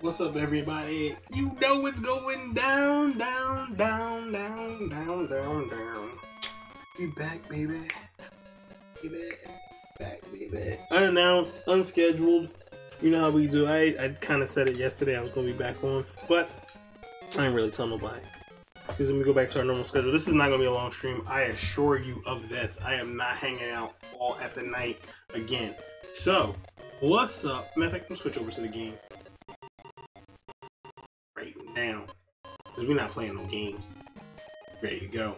What's up, everybody? You know what's going down, down. We back, baby. Back, baby. Unannounced, unscheduled. You know how we do. I kind of said it yesterday I was going to be back on, but I ain't really tell nobody. Because when we go back to our normal schedule, this is not going to be a long stream. I assure you of this. I am not hanging out all at the night again. So, what's up? Matter of fact, I'm going to switch over to the game. Right now. Because we're not playing no games. Ready to go.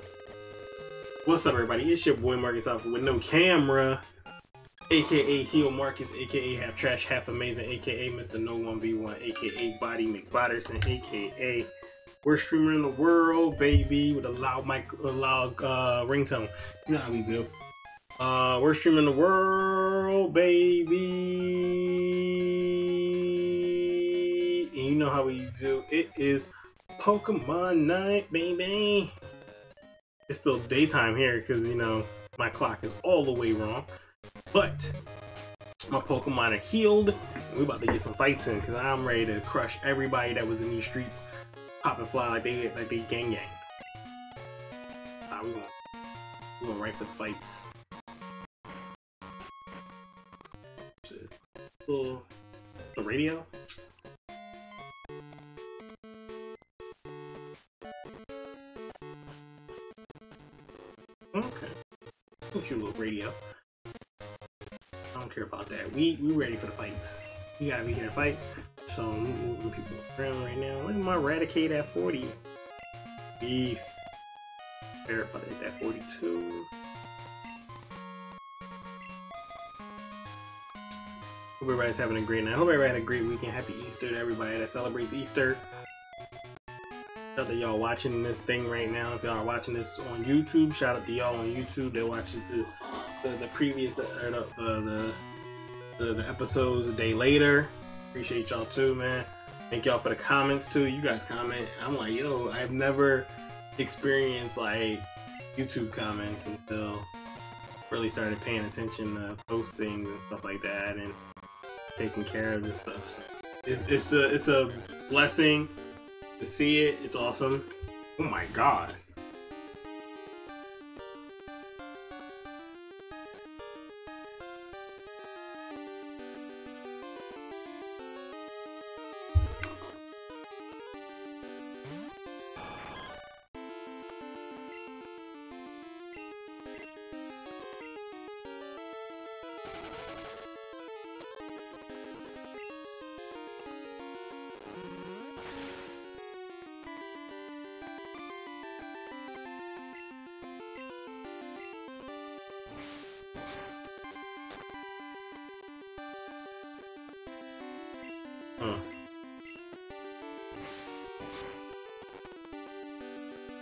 What's up, everybody? It's your boy, Marcus Alford with no camera. AKA Heel Marcus, AKA Half Trash, Half Amazing, AKA Mr. No 1v1, AKA Body McBodderson, AKA... Worst streamer in the world, baby, with a loud mic, a loud ringtone. You know how we do. Worst streamer in the world, baby. And you know how we do. It is Pokemon night, baby. It's still daytime here because, you know, my clock is all the way wrong. But my Pokemon are healed. We're about to get some fights in because I'm ready to crush everybody that was in these streets. Pop and fly like they gang. Nah, we going right for the fights. Shit. The radio? Okay. Put you a little radio. I don't care about that. We ready for the fights. We gotta be here to fight. So I'm moving people around right now. Look at my Raticate at 40. Beast. Parapod at 42. Hope everybody's having a great night. Hope everybody had a great weekend. Happy Easter to everybody that celebrates Easter. Shout out to y'all watching this thing right now. If y'all are watching this on YouTube, shout out to y'all on YouTube that watches the previous or the episodes a day later. Appreciate y'all too, man. Thank y'all for the comments too. You guys comment. I'm like, yo, I've never experienced like YouTube comments until really started paying attention to postings and stuff like that and taking care of this stuff. So it's a blessing to see it. It's awesome. Oh my god.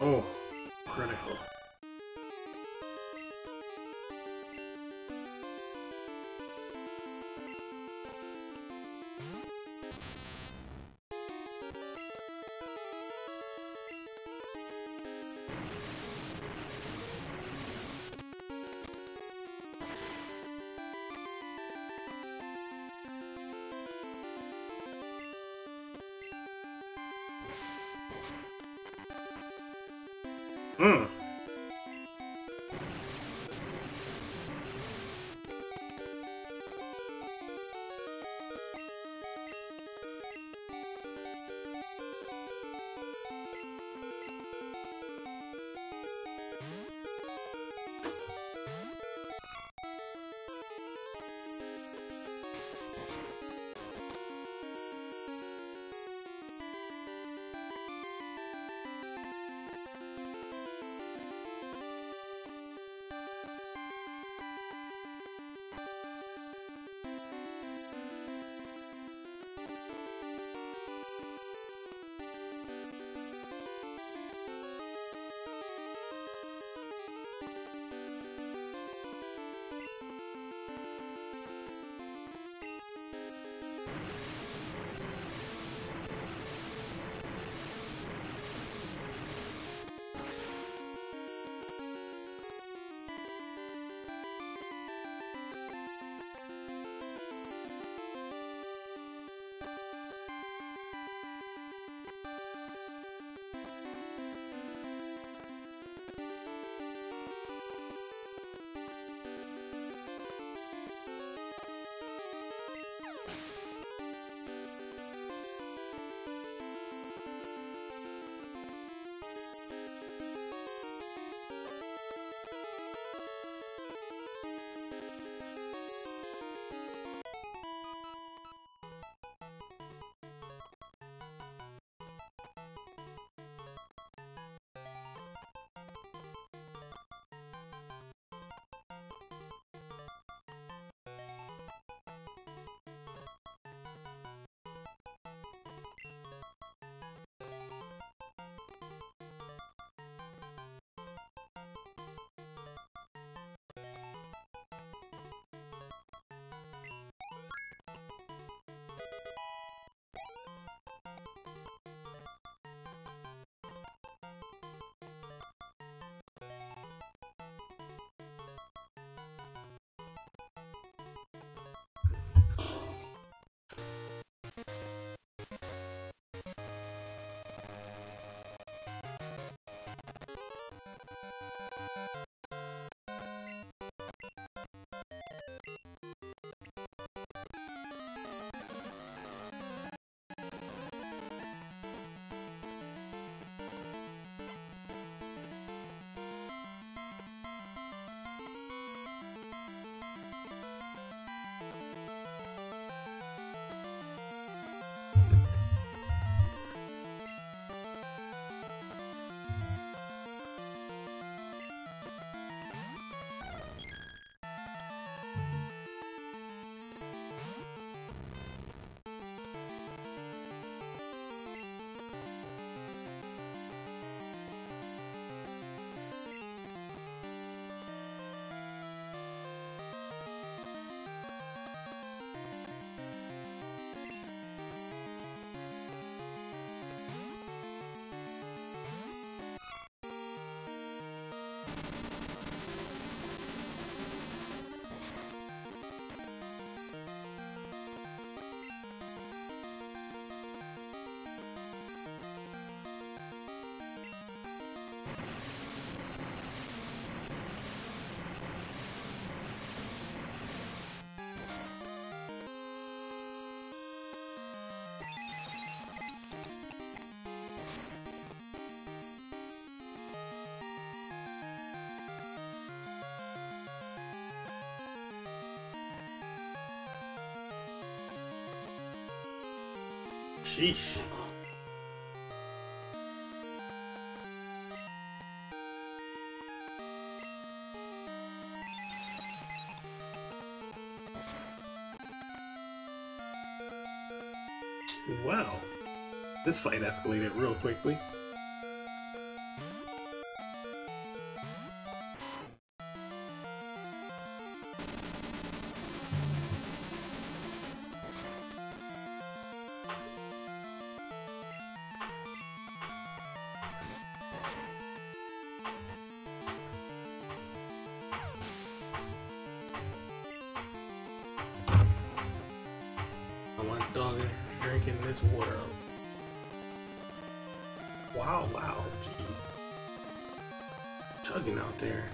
Oh, critical. Sheesh. Wow. This fight escalated real quickly. This water. Wow, wow, jeez. Chugging out there.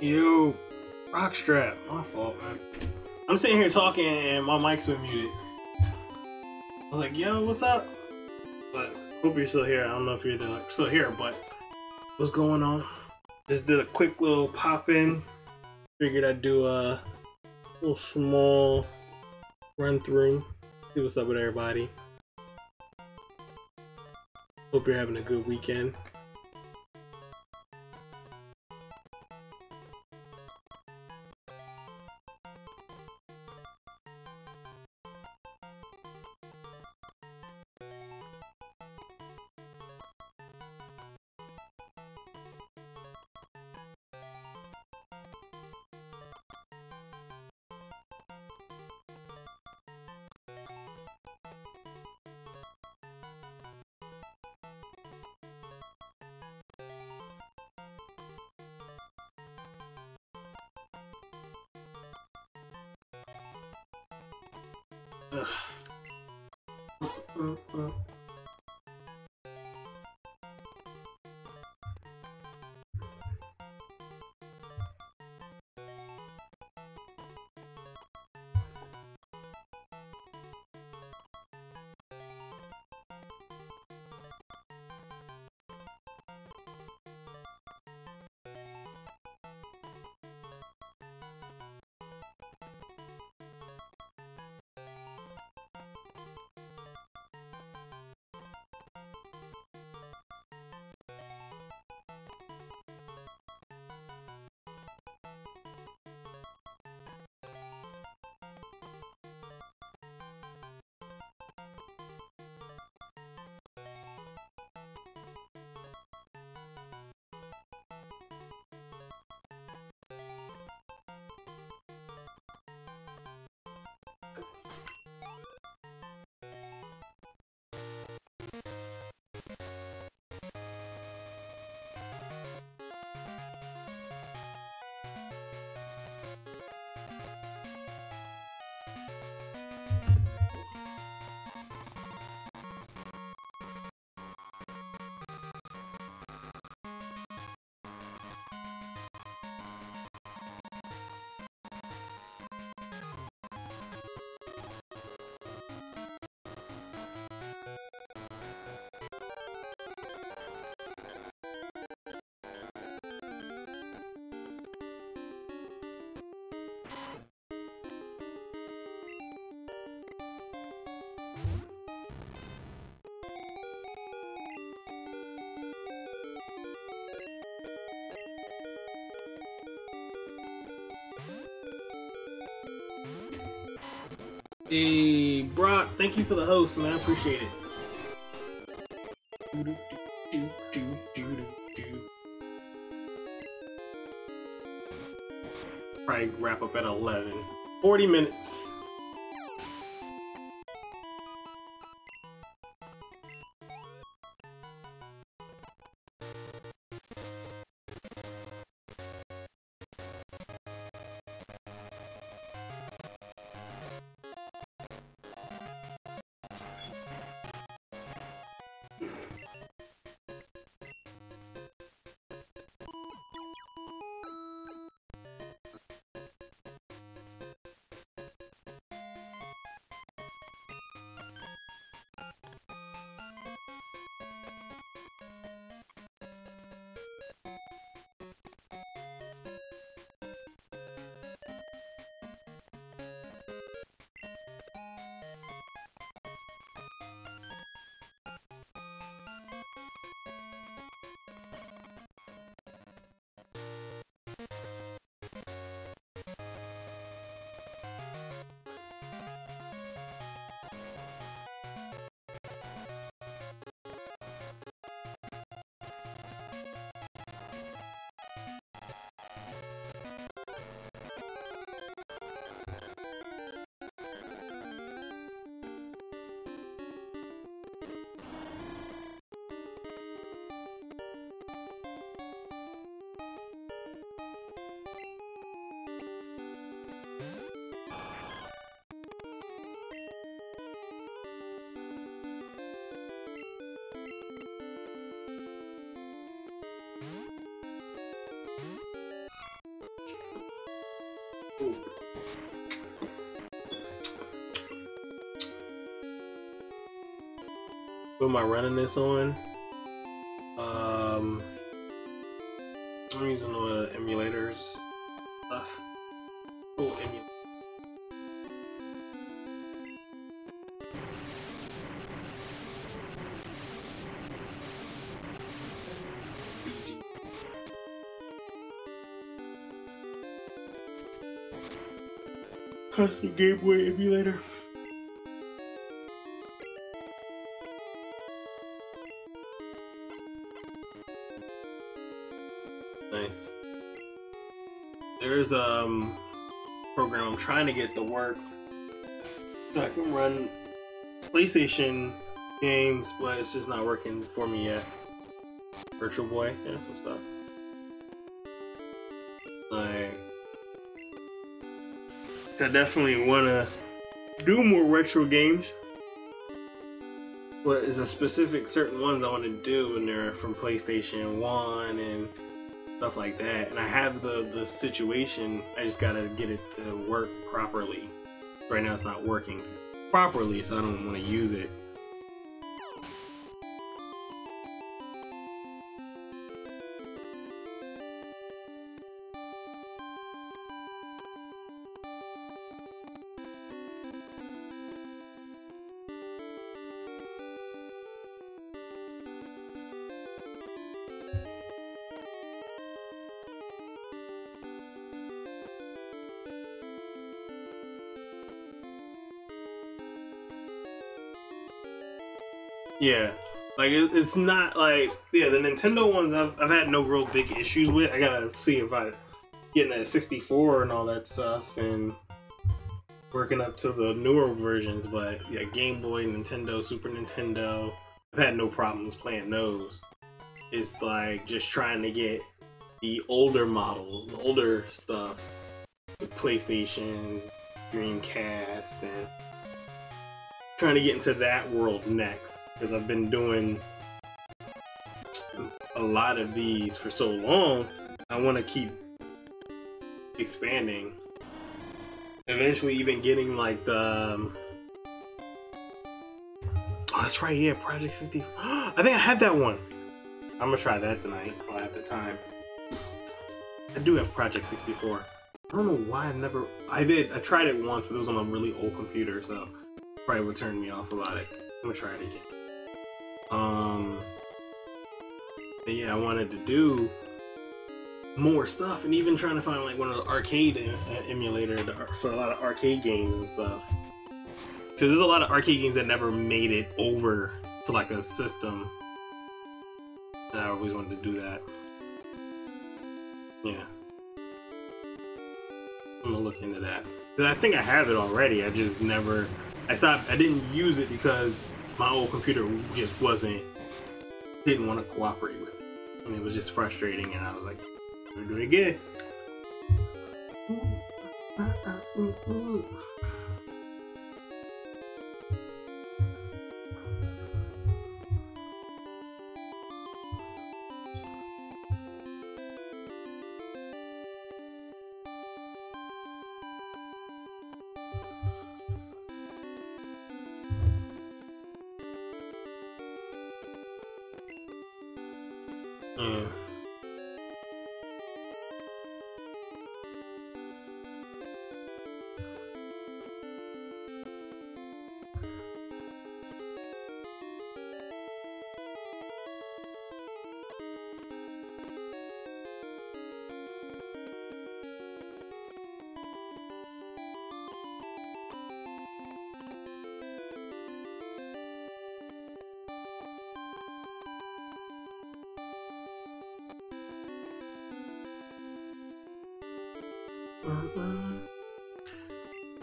Yo, rock strap. My fault, man. I'm sitting here talking and my mic's been muted. I was like, yo, what's up? But hope you're still here. I don't know if you're still here, but what's going on? Just did a quick little pop-in. Figured I'd do a little small run-through. See what's up with everybody. Hope you're having a good weekend. Hey, Brock, thank you for the host, man. I appreciate it. Probably wrap up at 11. 40 minutes. Who am I running this on? I'm using the emulators stuff. Oh, emulator. Custom Game Boy emulator. Nice. There's program I'm trying to get to work so I can run PlayStation games, but it's just not working for me yet. Virtual Boy, yeah, that's what's up. Like, I definitely want to do more retro games, but it's a specific certain ones I want to do, and they're from PlayStation 1 and stuff like that. And I have the situation, I just gotta get it to work properly. Right now it's not working properly, so I don't want to use it. Yeah, like it's not like, yeah, the Nintendo ones I've had no real big issues with. I gotta see about getting a 64 and all that stuff and working up to the newer versions, but yeah, Game Boy, Nintendo, Super Nintendo, I've had no problems playing those. It's like just trying to get the older models, the older stuff, the PlayStations, Dreamcast, and trying to get into that world next, because I've been doing a lot of these for so long. I want to keep expanding, eventually even getting like the oh, that's right, yeah, Project 64. I think I have that one. I'm gonna try that tonight if I have the time. I do have Project 64. I don't know why I've never, I tried it once, but it was on a really old computer, so probably would turn me off about it. I'm gonna try it again. But yeah, I wanted to do more stuff, and even trying to find like one of the arcade emulator for a lot of arcade games and stuff, because there's a lot of arcade games that never made it over to like a system, and I always wanted to do that. Yeah, I'm gonna look into that, because I think I have it already. I just never, I stopped, I didn't use it because my old computer just didn't want to cooperate with it. And it was just frustrating, and I was like, I'm gonna do it again. Yeah.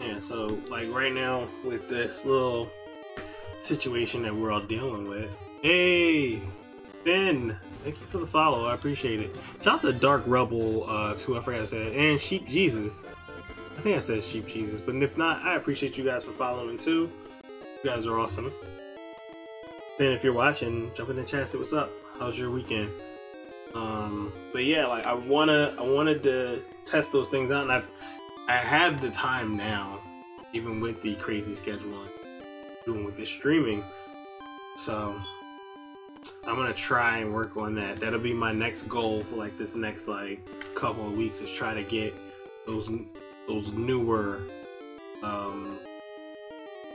Yeah, so like right now with this little situation that we're all dealing with. Hey, Ben, thank you for the follow. I appreciate it. Shout out to Dark Rebel too. I forgot to say that. And Sheep Jesus. I think I said Sheep Jesus, but if not, I appreciate you guys for following too. You guys are awesome. Then if you're watching, jump in the chat, say what's up. How's your weekend? But yeah, like I wanted to test those things out, and I've I have the time now, even with the crazy schedule I'm doing with the streaming. So I'm gonna try and work on that. That'll be my next goal for like this next like couple of weeks, is try to get those newer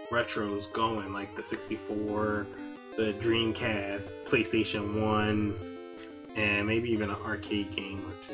retros going, like the 64, the Dreamcast, PlayStation 1, and maybe even an arcade game or two.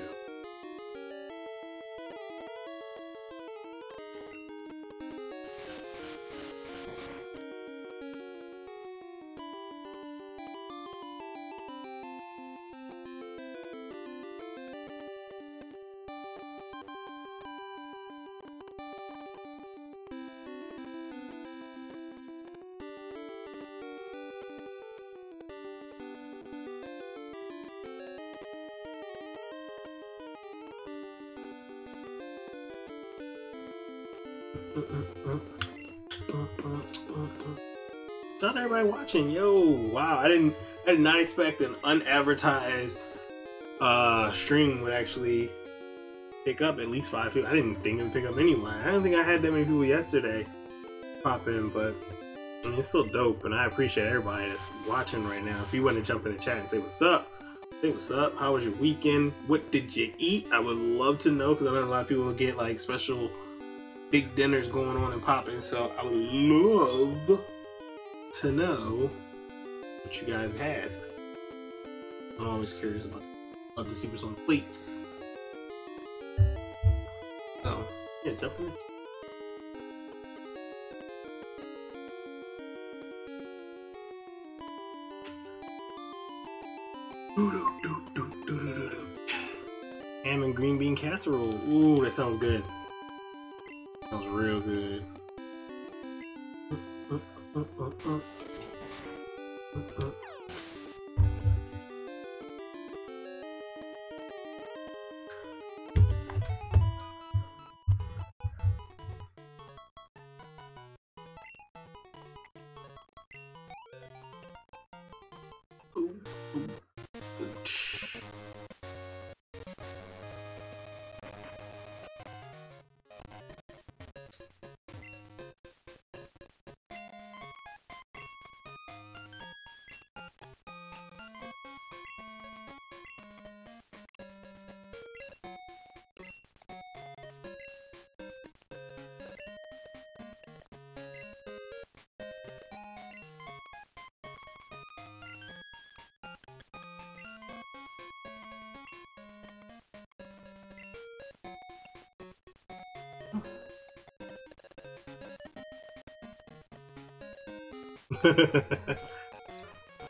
Shout out to everybody watching. Yo, wow, I did not expect an unadvertised stream would actually pick up at least 5 people. I didn't think it would pick up anyone. I don't think I had that many people yesterday pop in, but I mean, it's still dope, and I appreciate everybody that's watching right now. If you want to jump in the chat and say what's up, hey, what's up? How was your weekend? What did you eat? I would love to know, because I know a lot of people will get like special big dinners going on and popping, so I would love to know what you guys had. I'm always curious about the secrets on the plates. Oh, yeah, jump in. Ham and green bean casserole. Ooh, that sounds good. Sounds real good.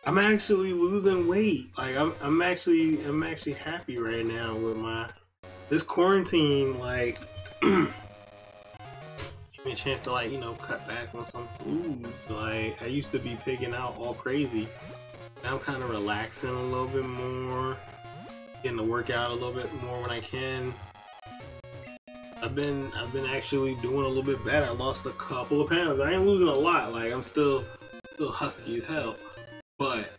I'm actually losing weight. Like I'm actually happy right now with this quarantine. Like, give me a chance to like, you know, cut back on some foods. Like I used to be pigging out all crazy. Now I'm kind of relaxing a little bit more, getting to work out a little bit more when I can. I've been actually doing a little bit better. I lost a couple of pounds. I ain't losing a lot. Like I'm still husky as hell, but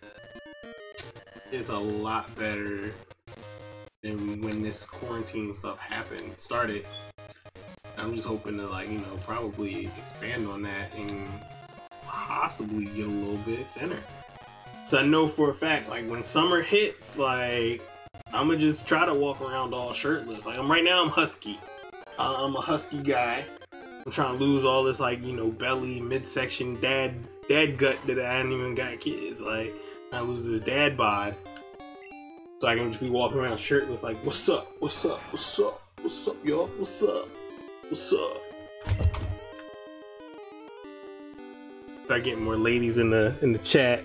it's a lot better than when this quarantine stuff started. I'm just hoping to, like, you know, probably expand on that and possibly get a little bit thinner. So I know for a fact, like, when summer hits, like, I'm gonna just try to walk around all shirtless. Like right now I'm husky. I'm a husky guy. I'm trying to lose all this, like, you know, belly, midsection, dad gut that I ain't even got kids. Like, I lose this dad bod, so I can just be walking around shirtless, like, what's up, what's up, what's up, what's up, y'all, what's up, what's up. Start getting more ladies in the chat.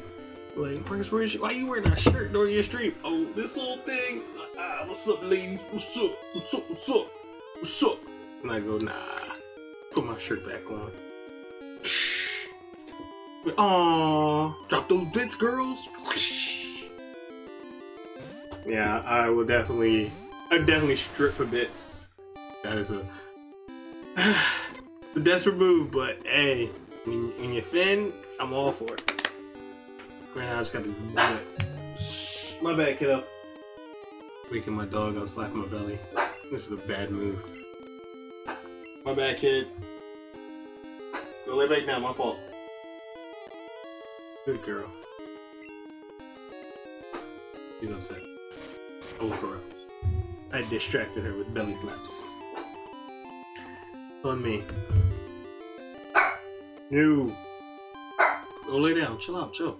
Like, Marcus, why you wearing that shirt during your stream? Oh, this whole thing. What's up, ladies? What's up? What's up? What's up? What's up? And I go, nah. Put my shirt back on. Aww, drop those bits, girls. Yeah, I definitely strip for bits. That is a desperate move, but hey, when you're thin, I'm all for it. Man, I just got this butt. My bad, kiddo. Waking my dog up, slapping my belly. This is a bad move. My bad, kid. Go lay back down, my fault. Good girl. He's upset. Oh, for real. I distracted her with belly slaps. On me. No. Go lay down. Chill out. Chill.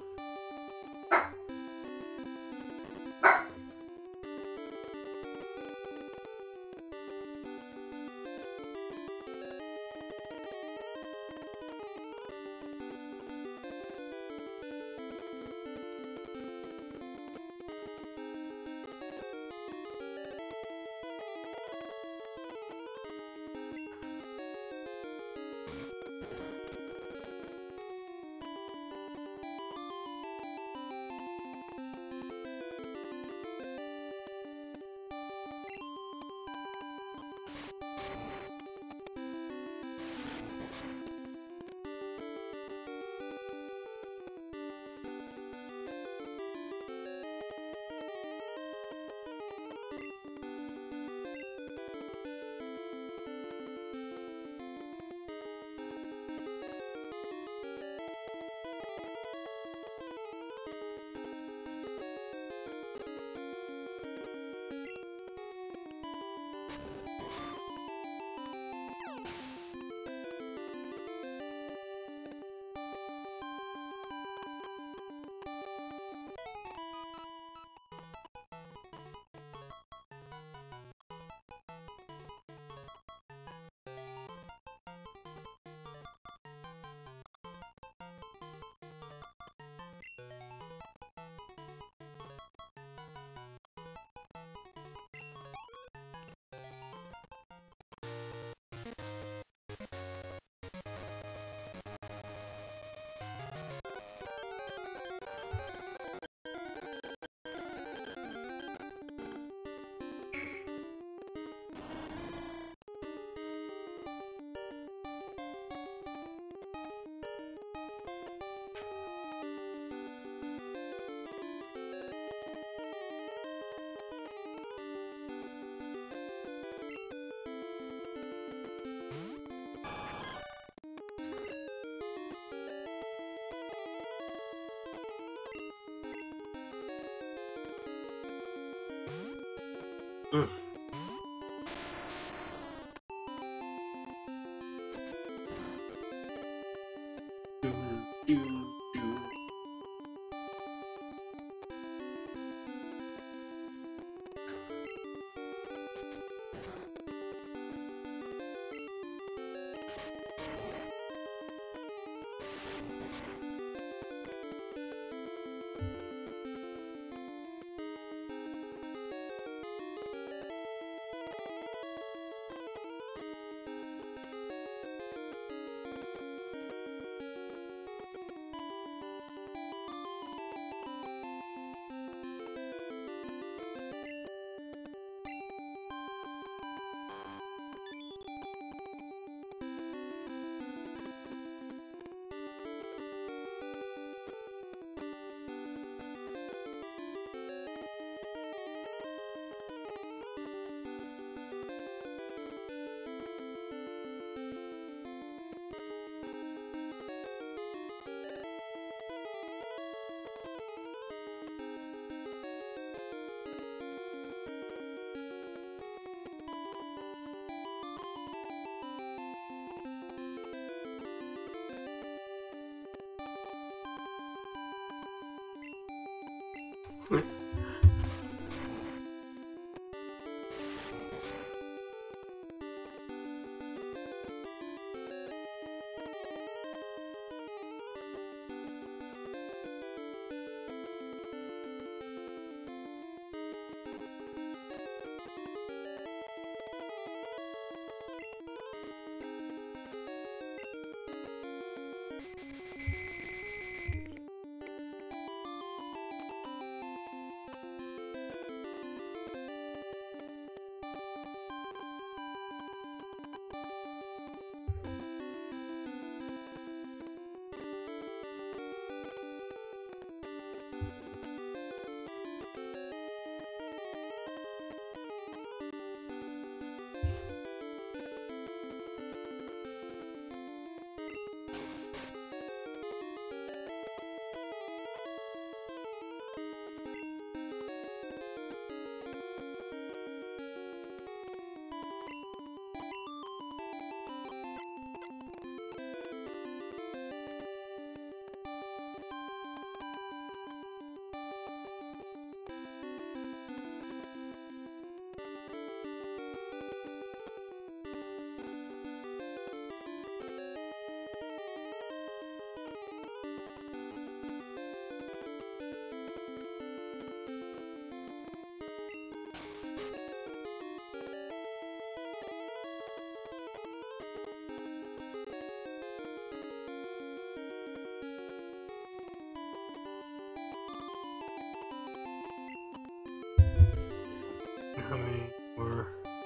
Ugh.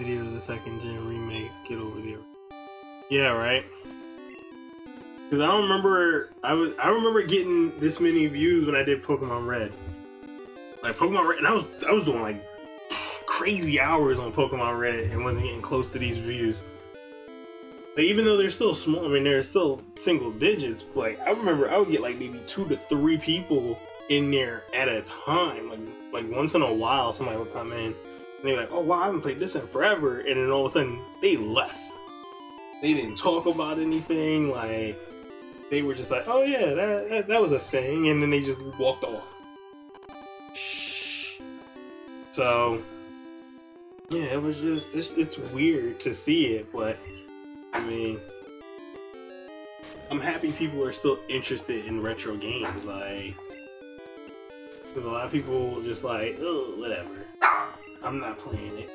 video to the second gen remake. Get over there. Yeah, right. Cause I don't remember. I remember getting this many views when I did Pokemon Red. Like Pokemon Red, and I was doing like crazy hours on Pokemon Red and wasn't getting close to these views. Like even though they're still small, I mean they're still single digits. Like I remember I would get like maybe 2 to 3 people in there at a time. Like once in a while somebody would come in and they're like, oh wow, I haven't played this in forever, and then all of a sudden they left. They didn't talk about anything. Like they were just like, oh yeah, that was a thing, and then they just walked off. So yeah, it was just it's weird to see it, but I mean I'm happy people are still interested in retro games, like because a lot of people just like, oh whatever, I'm not playing it.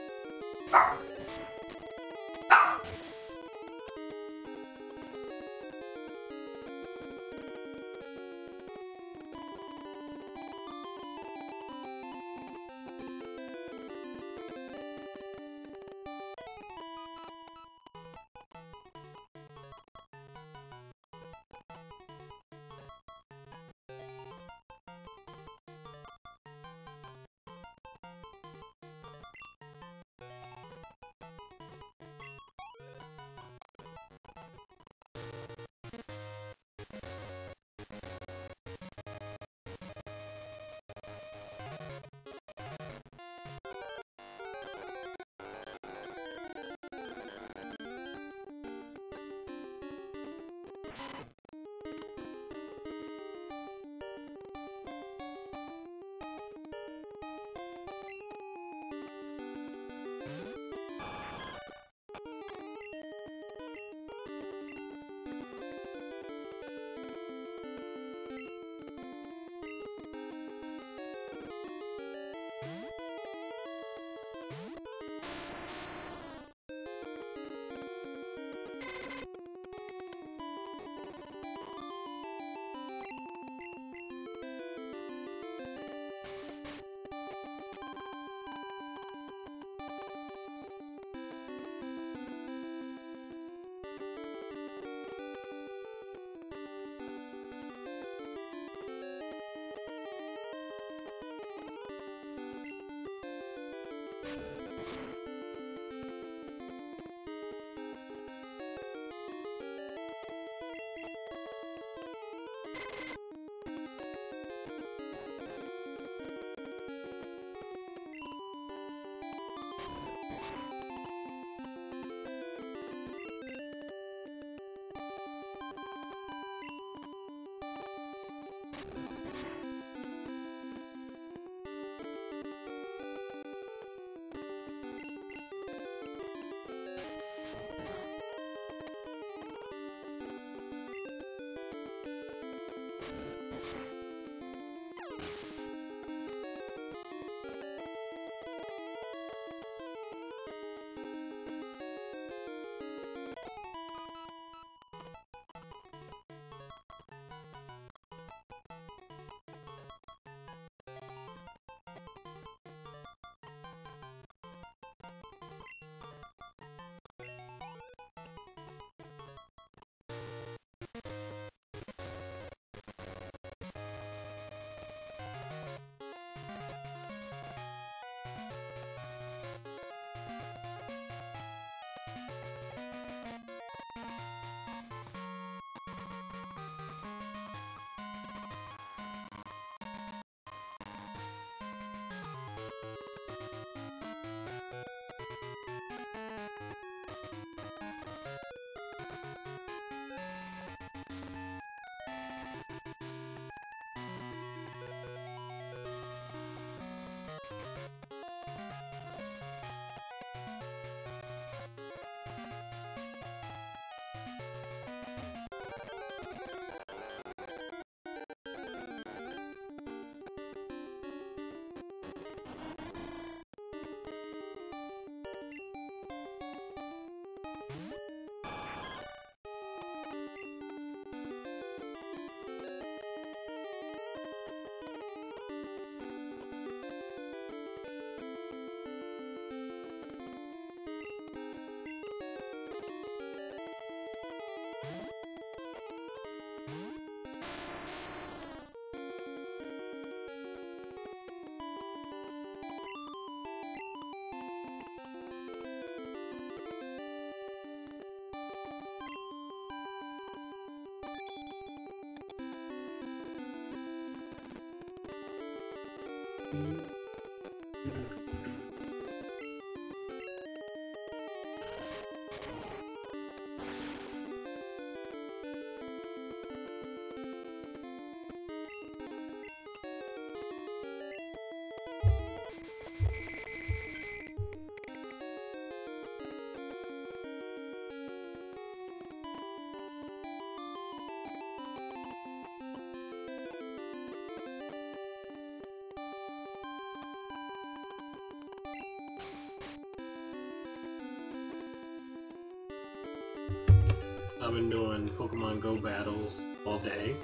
I've been doing Pokemon Go battles all day.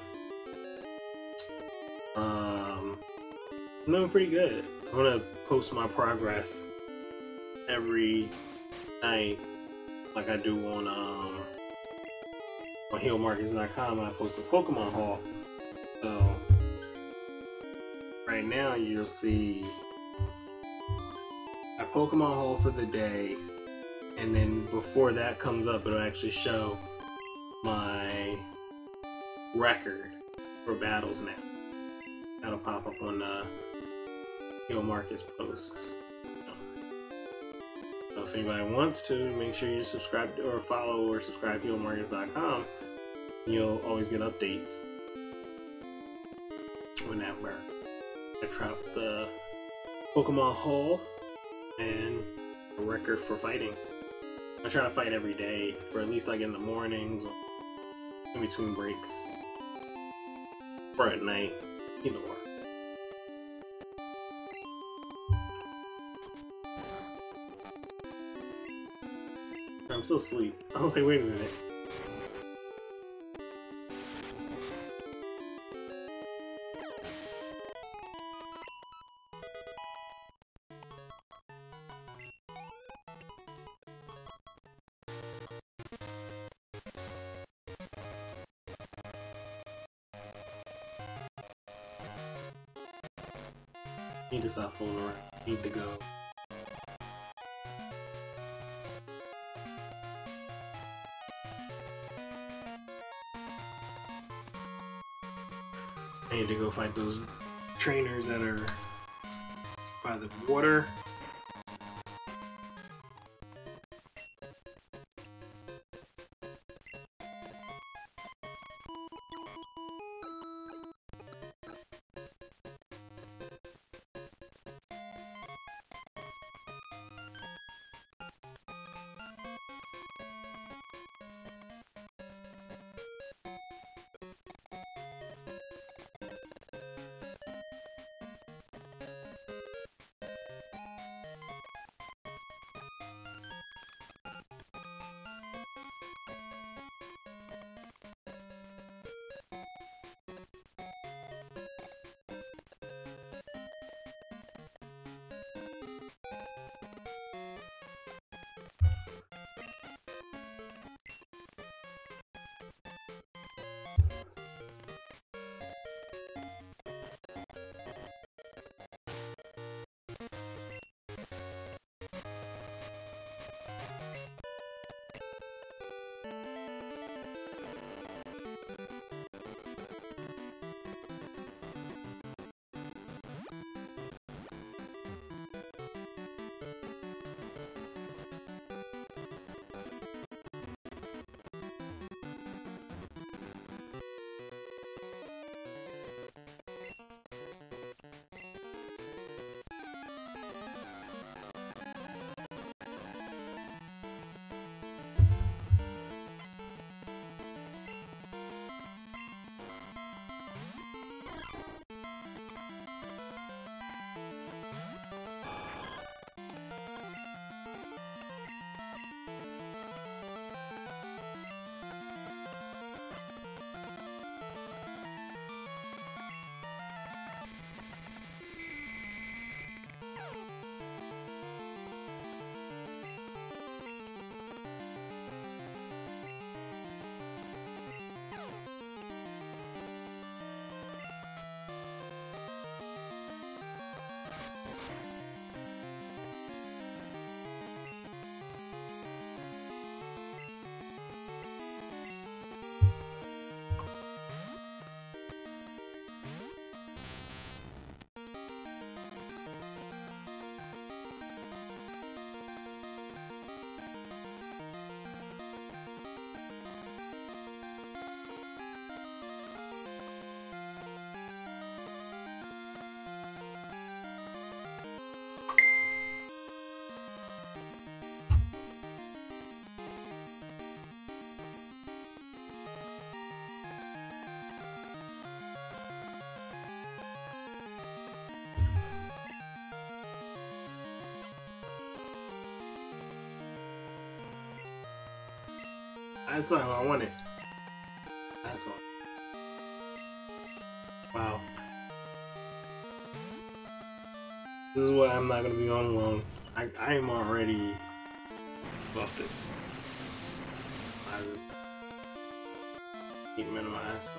I'm doing pretty good. I'm gonna post my progress every night, like I do on HeelMarcus.com. I post a Pokemon haul. So right now you'll see a Pokemon haul for the day, and then before that comes up, it'll actually show my record for battles now. That'll pop up on the Heel Marcus posts. So if anybody wants to, make sure you subscribe or follow or subscribe to HeelMarcus.com. You'll always get updates whenever I drop the Pokemon haul and a record for fighting. I try to fight every day, or at least like in the mornings, or in between breaks, or at night, either one. I'm still asleep. I was like, wait a minute. Need to stop fooling around. Need to go. I need to go fight those trainers that are by the water. That's not how I want it. That's all. Wow. This is what I'm not gonna be on long. I am already busted. I just keep minimizing.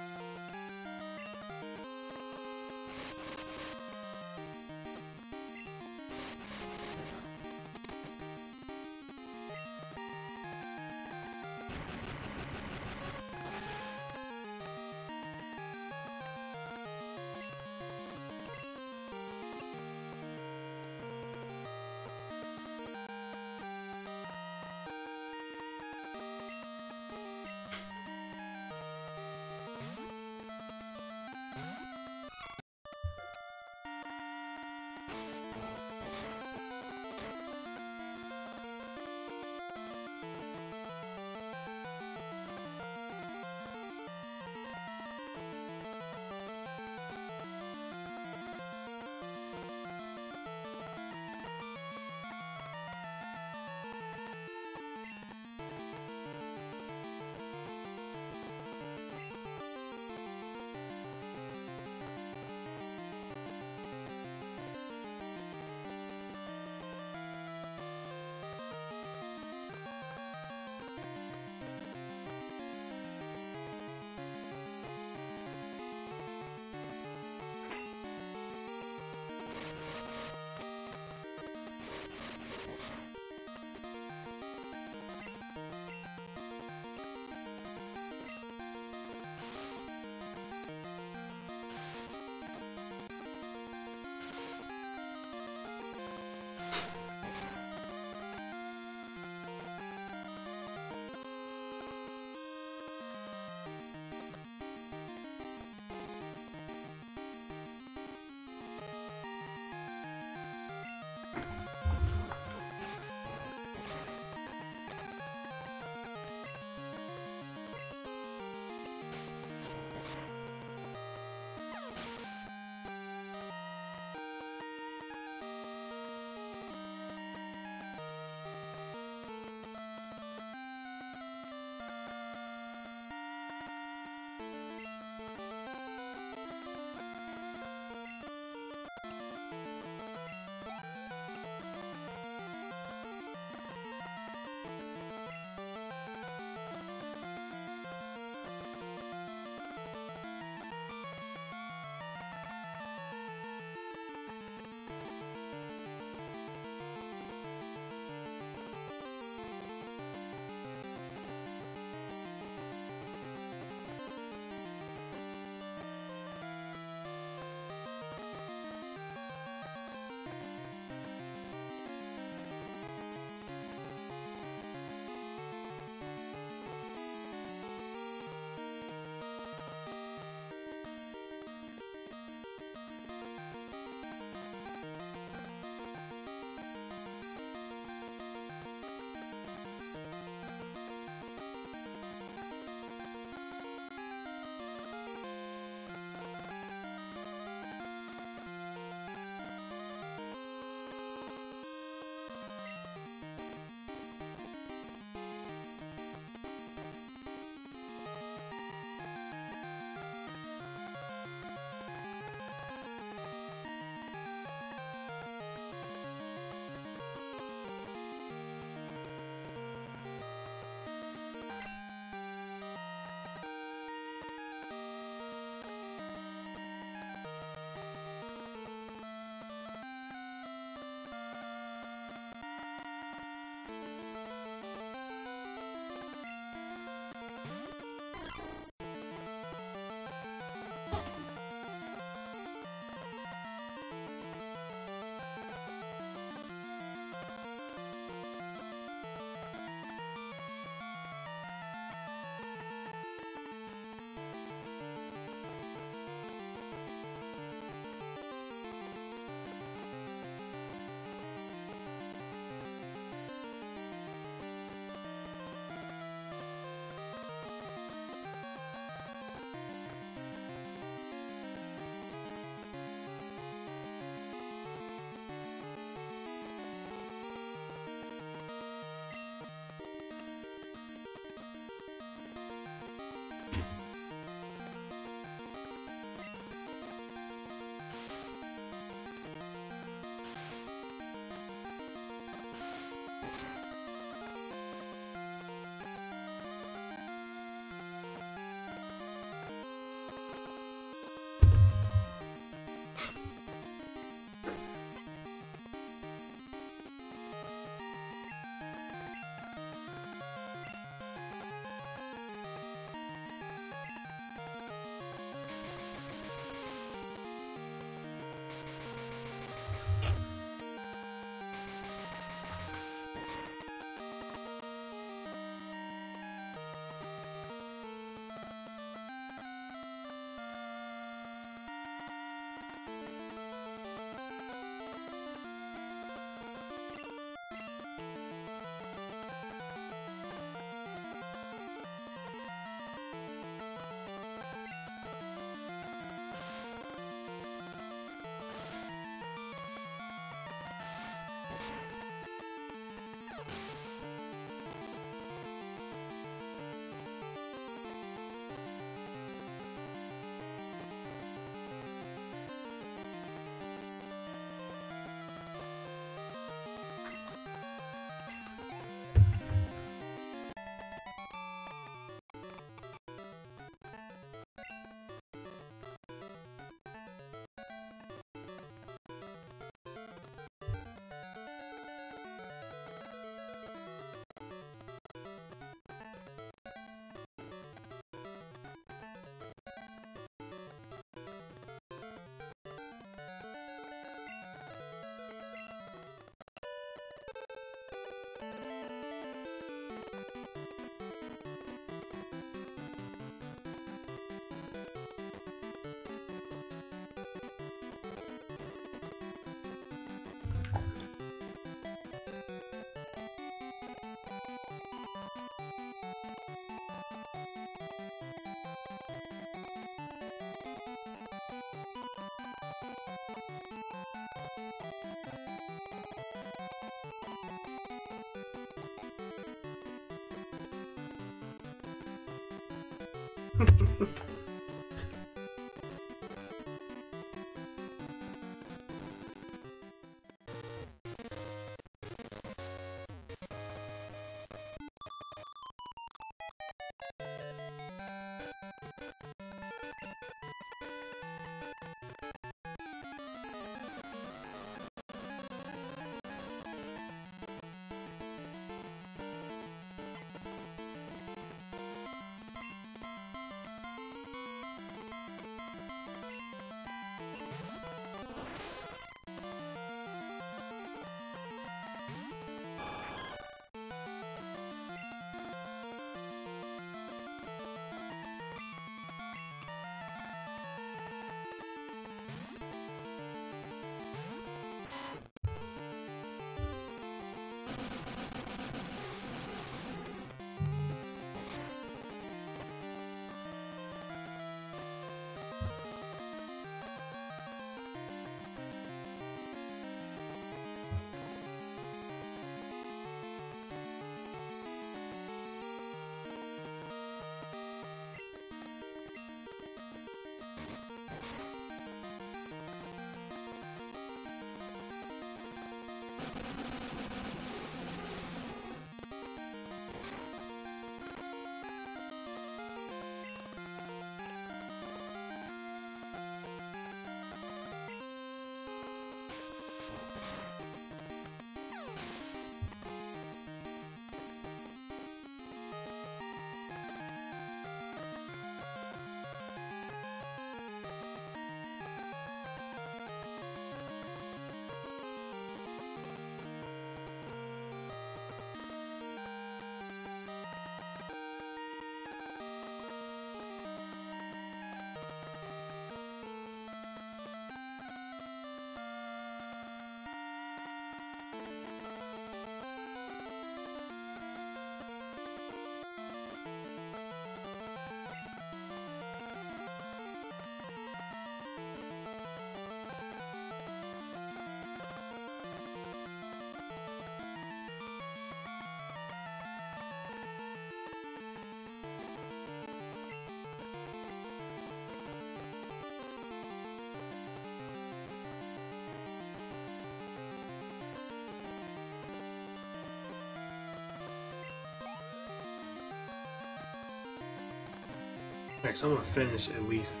So I'm gonna finish at least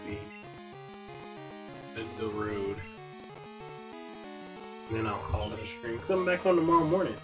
the road, and then I'll call it a stream because I'm back on tomorrow morning.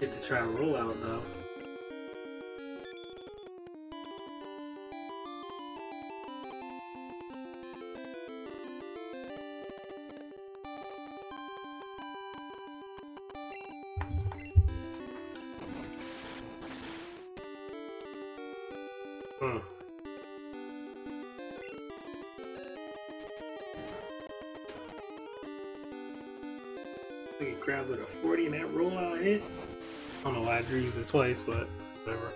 Get to try a rollout though. He grabbed it a 40 and that rollout hit. I don't know why I drew it twice, but whatever.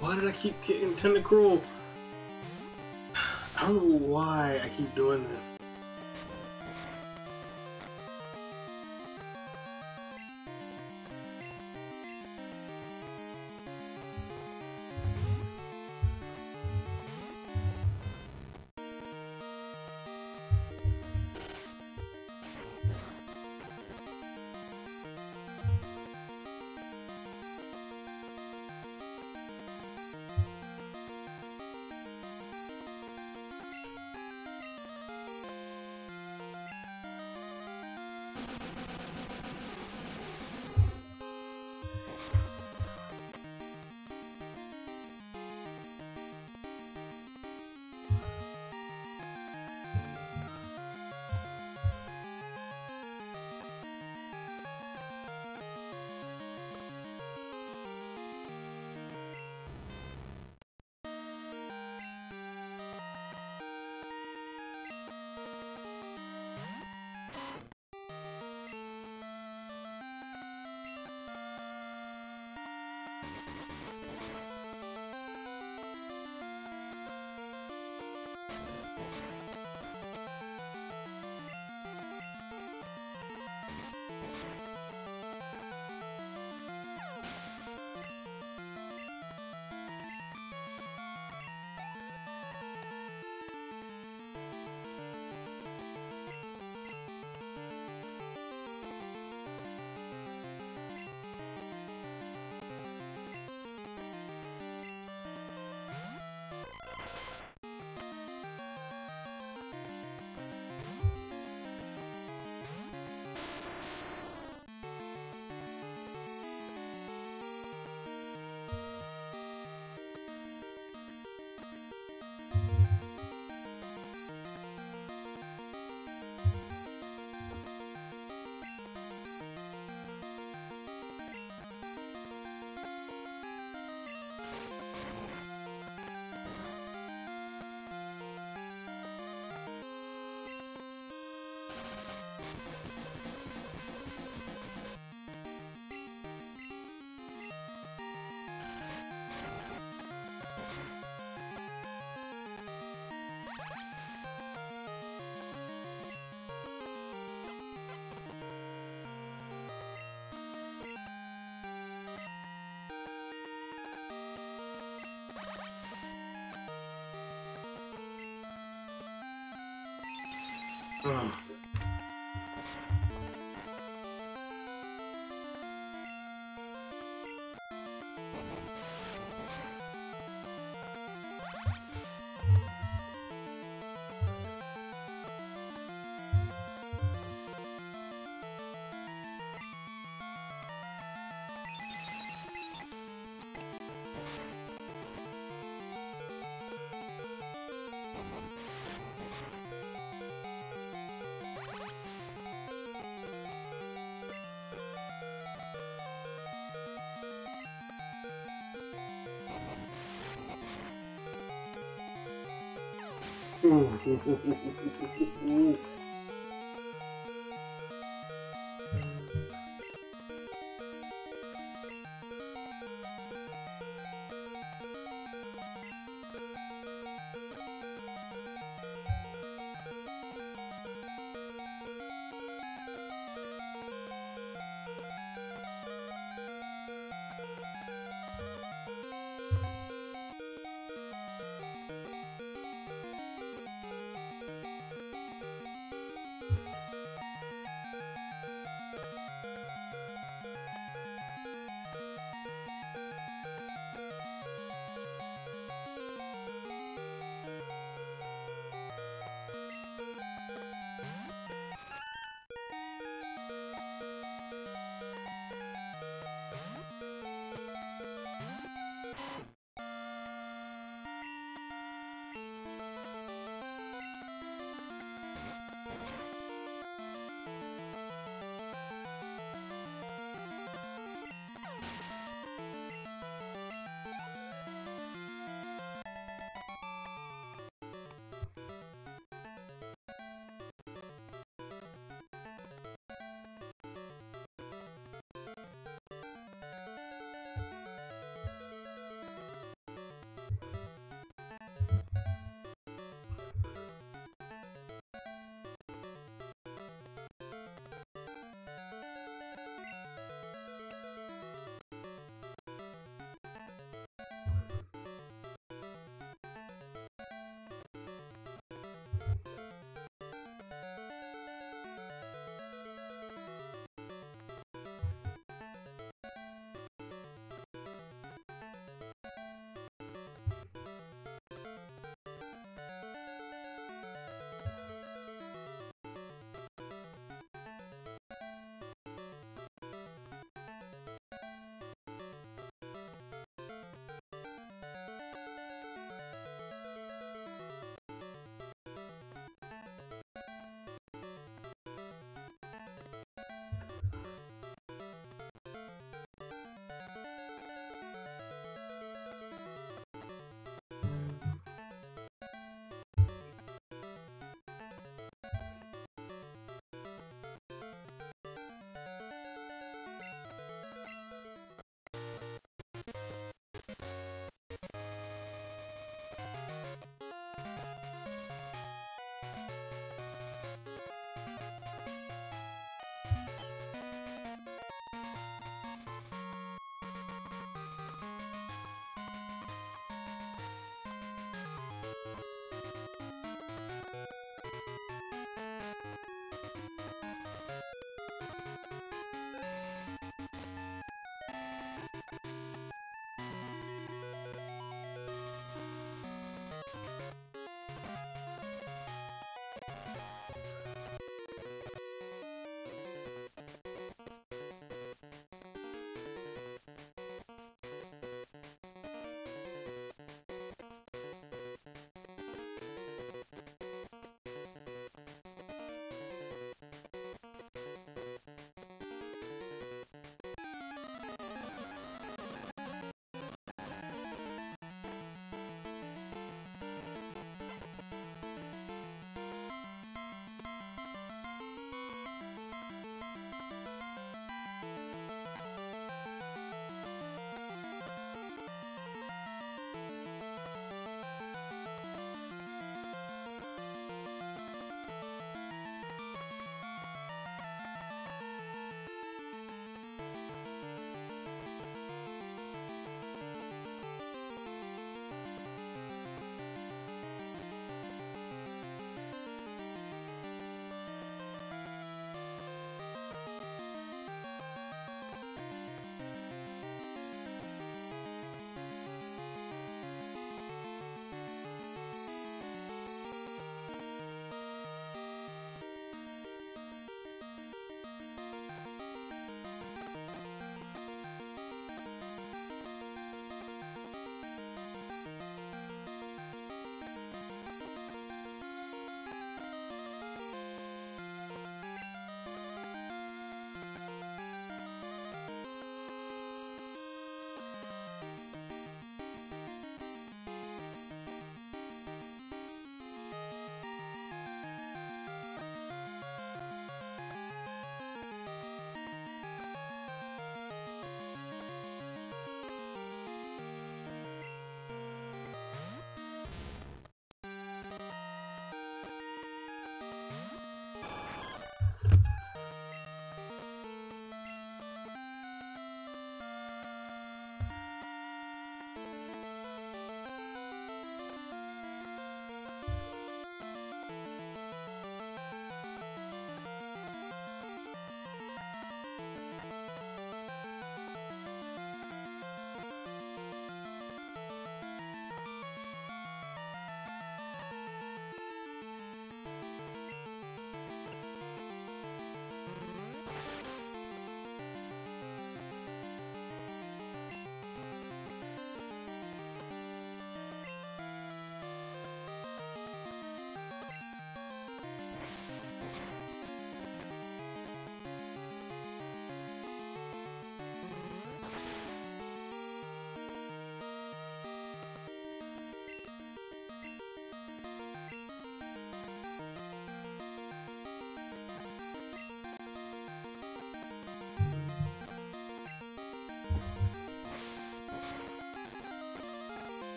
Why did I keep getting tentacruel? I don't know why I keep doing this.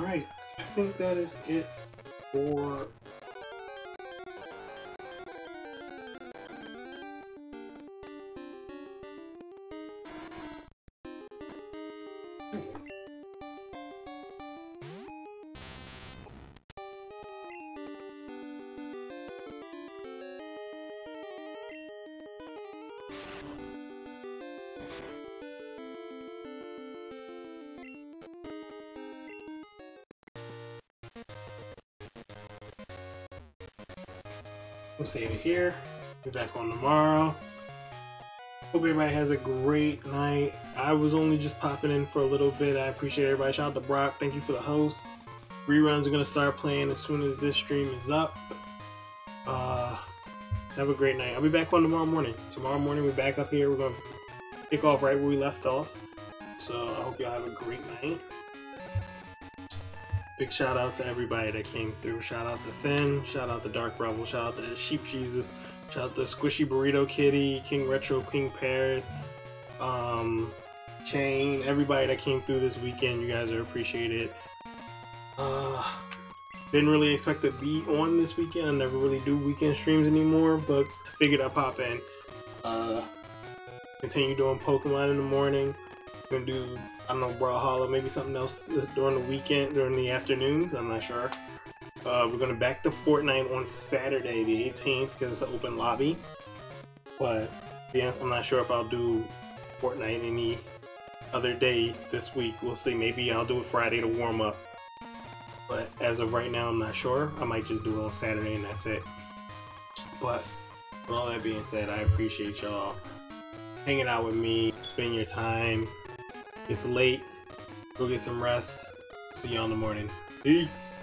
Alright, I think that is it for we'll save it here. Be back on tomorrow. Hope everybody has a great night. I was only just popping in for a little bit. I appreciate everybody. Shout out to Brock. Thank you for the host. Reruns are going to start playing as soon as this stream is up. Have a great night. I'll be back on tomorrow morning. Tomorrow morning we're back up here. We're going to pick off right where we left off. So I hope y'all have a great night. Big shout out to everybody that came through. Shout out to Finn, shout out to Dark Bravo, shout out to Sheep Jesus, shout out to Squishy Burrito Kitty, King Retro, King Pears, Chain, everybody that came through this weekend. You guys are appreciated. Didn't really expect to be on this weekend. I never really do weekend streams anymore, but figured I'd pop in. Continue doing Pokemon in the morning. Gonna do, I don't know, Brawlhalla, maybe something else during the weekend, during the afternoons, I'm not sure. We're gonna back to Fortnite on Saturday the 18th because it's an open lobby. But yeah, I'm not sure if I'll do Fortnite any other day this week. We'll see. Maybe I'll do it Friday to warm up. But as of right now, I'm not sure. I might just do it on Saturday and that's it. But with all that being said, I appreciate y'all hanging out with me, spending your time. It's late. Go get some rest. See y'all in the morning. Peace.